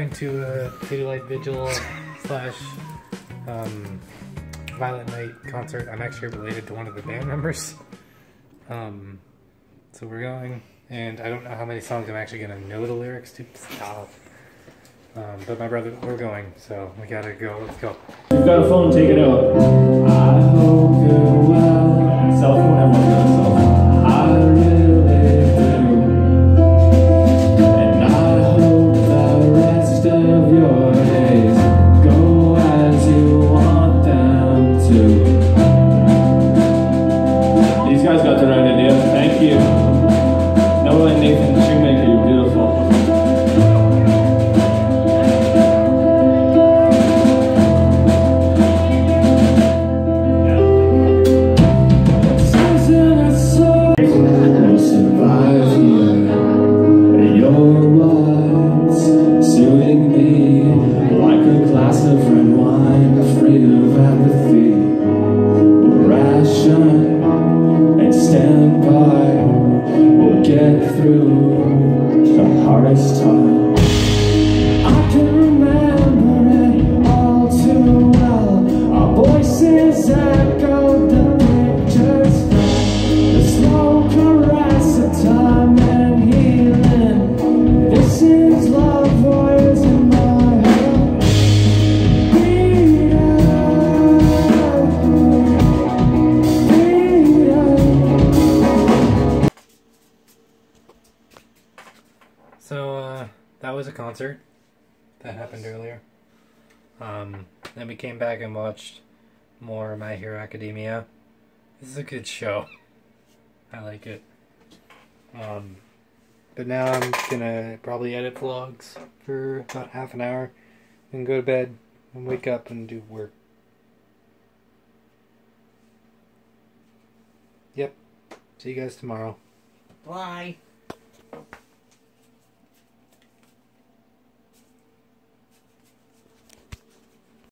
going to a City Light Vigil slash Violet Night Concert. I'm actually related to one of the band members. So we're going, and I don't know how many songs I'm actually going to know the lyrics to. Stop. But my brother, we're going, so we gotta go. Let's go. We've got a phone, take it out. I hope you're well. Cell phone, everyone's got a cell phone. I really do. And I hope the rest of your days go as you want them to. These guys got the right idea. Thank you. Noah and Nathan Shoemaker, you're beautiful. Through the hardest time, I can remember it all too well. Our voices echoed, the pictures fell, the slow caress of time and healing. This is love, words in my heart. So that was a concert that happened earlier. Then we came back and watched more My Hero Academia. This is a good show. I like it. But now I'm gonna probably edit vlogs for about half an hour and go to bed and wake up and do work. Yep. See you guys tomorrow. Bye.